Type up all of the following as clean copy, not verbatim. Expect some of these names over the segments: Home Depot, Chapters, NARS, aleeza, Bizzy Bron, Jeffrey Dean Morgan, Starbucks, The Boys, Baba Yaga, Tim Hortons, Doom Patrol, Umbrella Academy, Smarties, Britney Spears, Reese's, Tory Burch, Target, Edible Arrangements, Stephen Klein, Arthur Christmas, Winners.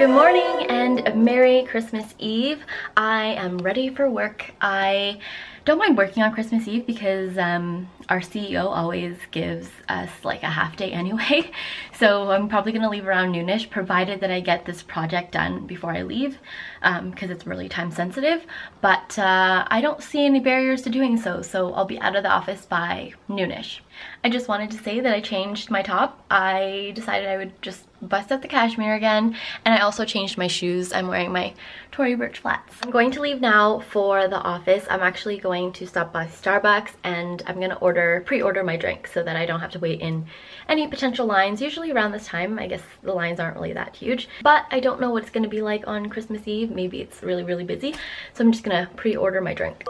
Good morning and Merry Christmas Eve. I am ready for work. I don't mind working on Christmas Eve because our CEO always gives us like a half day anyway. So I'm probably gonna leave around noonish, provided that I get this project done before I leave because it's really time sensitive. But I don't see any barriers to doing so, so I'll be out of the office by noonish. I just wanted to say that I changed my top. I decided I would just bust out the cashmere again, and I also changed my shoes. I'm wearing my Tory Burch flats. I'm going to leave now for the office. I'm actually going to stop by Starbucks and I'm gonna pre-order my drink so that I don't have to wait in any potential lines. Usually around this time, I guess the lines aren't really that huge, but I don't know what it's gonna be like on Christmas Eve. Maybe it's really, really busy. So I'm just gonna pre-order my drink.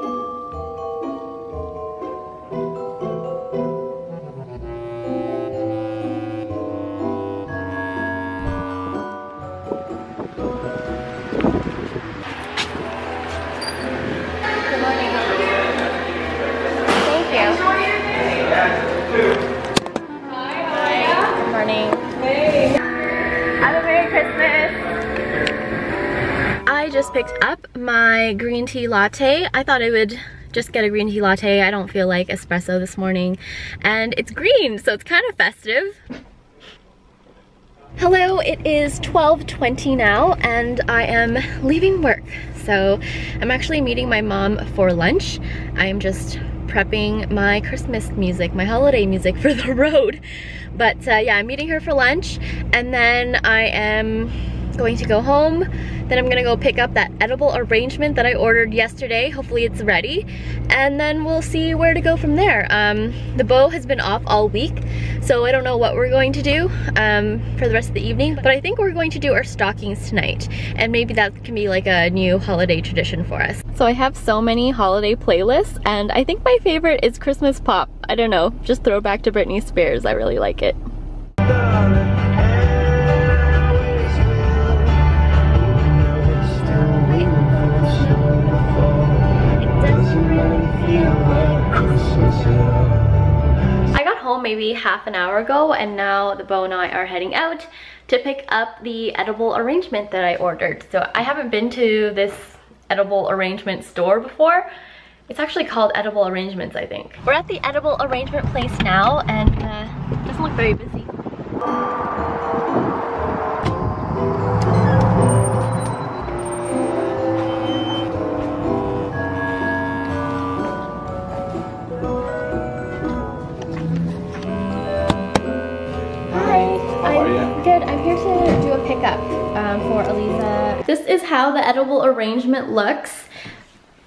Picked up my green tea latte. I thought I would just get a green tea latte. I don't feel like espresso this morning, and it's green, so it's kind of festive. Hello, it is 12:20 now and I am leaving work. So I'm actually meeting my mom for lunch. I'm just prepping my Christmas music, my holiday music for the road. But yeah, I'm meeting her for lunch and then I am going to go home. Then I'm gonna go pick up that edible arrangement that I ordered yesterday. Hopefully it's ready. And then we'll see where to go from there. The bow has been off all week, so I don't know what we're going to do for the rest of the evening, but I think we're going to do our stockings tonight. And maybe that can be like a new holiday tradition for us. So I have so many holiday playlists, and I think my favorite is Christmas pop. I don't know, just throwback to Britney Spears. I really like it. I got home maybe half an hour ago, and now the beau and I are heading out to pick up the edible arrangement that I ordered. So I haven't been to this edible arrangement store before. It's actually called Edible Arrangements, I think. We're at the edible arrangement place now, and it doesn't look very busy. Up for Aliza. This is how the edible arrangement looks.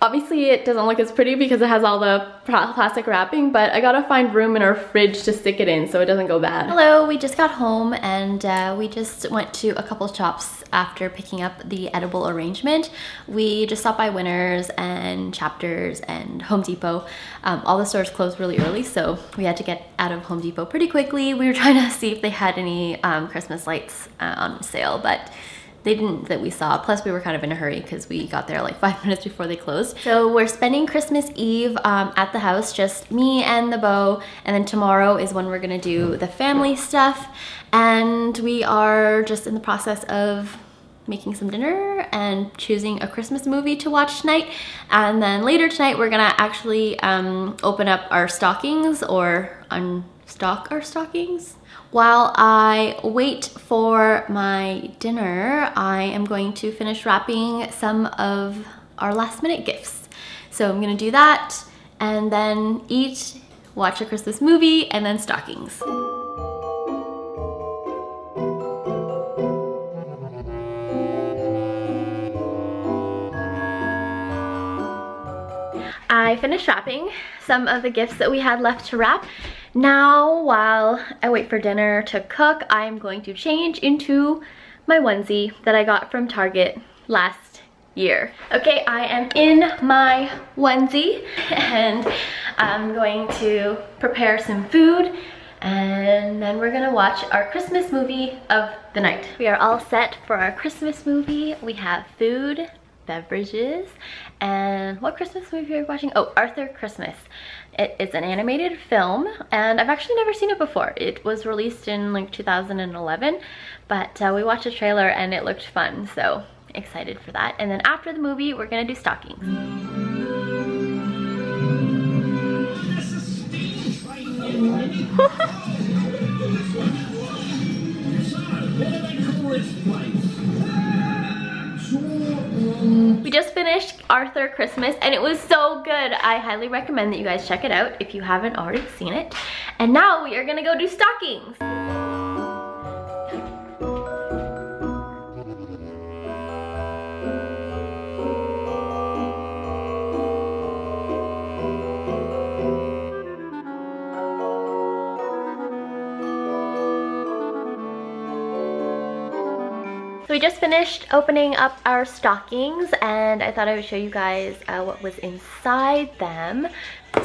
Obviously it doesn't look as pretty because it has all the plastic wrapping, but I gotta find room in our fridge to stick it in so it doesn't go bad. Hello, we just got home and we just went to a couple shops after picking up the edible arrangement. We just stopped by Winners and Chapters and Home Depot. All the stores closed really early, so we had to get out of Home Depot pretty quickly. We were trying to see if they had any Christmas lights on sale, but they didn't that we saw. Plus we were kind of in a hurry because we got there like 5 minutes before they closed. So we're spending Christmas Eve at the house, just me and the beau. And then tomorrow is when we're gonna do the family stuff. And we are just in the process of making some dinner and choosing a Christmas movie to watch tonight. And then later tonight, we're gonna actually open up our stockings or unstock our stockings. While I wait for my dinner, I am going to finish wrapping some of our last minute gifts. So I'm gonna do that and then eat, watch a Christmas movie, and then stockings. I finished wrapping some of the gifts that we had left to wrap. Now, while I wait for dinner to cook, I'm going to change into my onesie that I got from Target last year. Okay, I am in my onesie and I'm going to prepare some food, and then we're gonna watch our Christmas movie of the night. We are all set for our Christmas movie. We have food, beverages. And what Christmas movie are we watching? Oh, Arthur Christmas. It is an animated film, and I've actually never seen it before. It was released in like 2011, but we watched a trailer and it looked fun, so excited for that. And then after the movie, we're gonna do stockings. We just finished Arthur Christmas and it was so good. I highly recommend that you guys check it out if you haven't already seen it. And now we are gonna go do stockings. We just finished opening up our stockings and I thought I would show you guys what was inside them.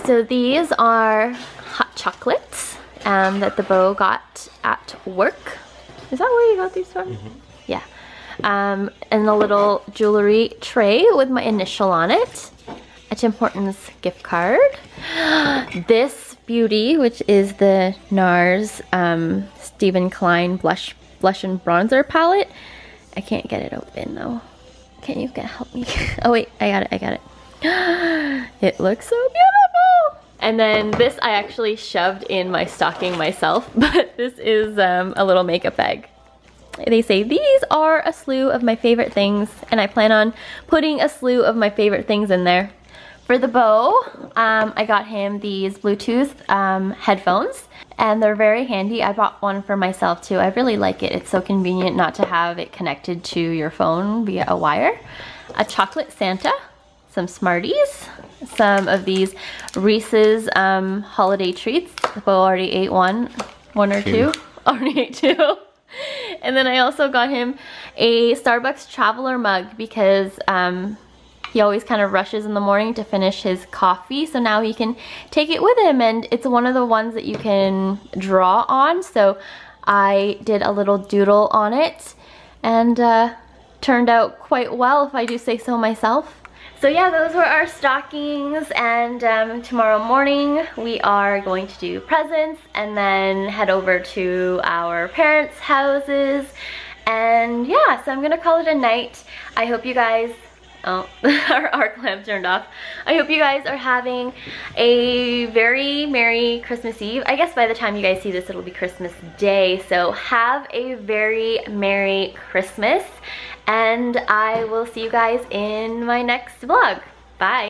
So these are hot chocolates that the beau got at work. Is that where you got these from? Mm-hmm. Yeah. And a little jewelry tray with my initial on it. A Tim Hortons gift card. This beauty, which is the NARS Stephen Klein blush and bronzer palette. I can't get it open though. Can you help me? Oh wait, I got it. It looks so beautiful! And then this I actually shoved in my stocking myself, but this is a little makeup bag. They say these are a slew of my favorite things, and I plan on putting a slew of my favorite things in there. For the beau, I got him these Bluetooth headphones. And they're very handy. I bought one for myself too. I really like it. It's so convenient not to have it connected to your phone via a wire. A chocolate Santa, some Smarties, some of these Reese's holiday treats. The beau already ate one or two. Already ate two. And then I also got him a Starbucks traveler mug because he always kind of rushes in the morning to finish his coffee, so now he can take it with him, and it's one of the ones that you can draw on, so I did a little doodle on it, and turned out quite well, if I do say so myself. So yeah, those were our stockings, and tomorrow morning we are going to do presents, and then head over to our parents' houses, and yeah, so I'm gonna call it a night. I hope you guys... Oh, our arc lamp turned off. I hope you guys are having a very Merry Christmas Eve. I guess by the time you guys see this, it'll be Christmas Day. So have a very Merry Christmas, and I will see you guys in my next vlog. Bye.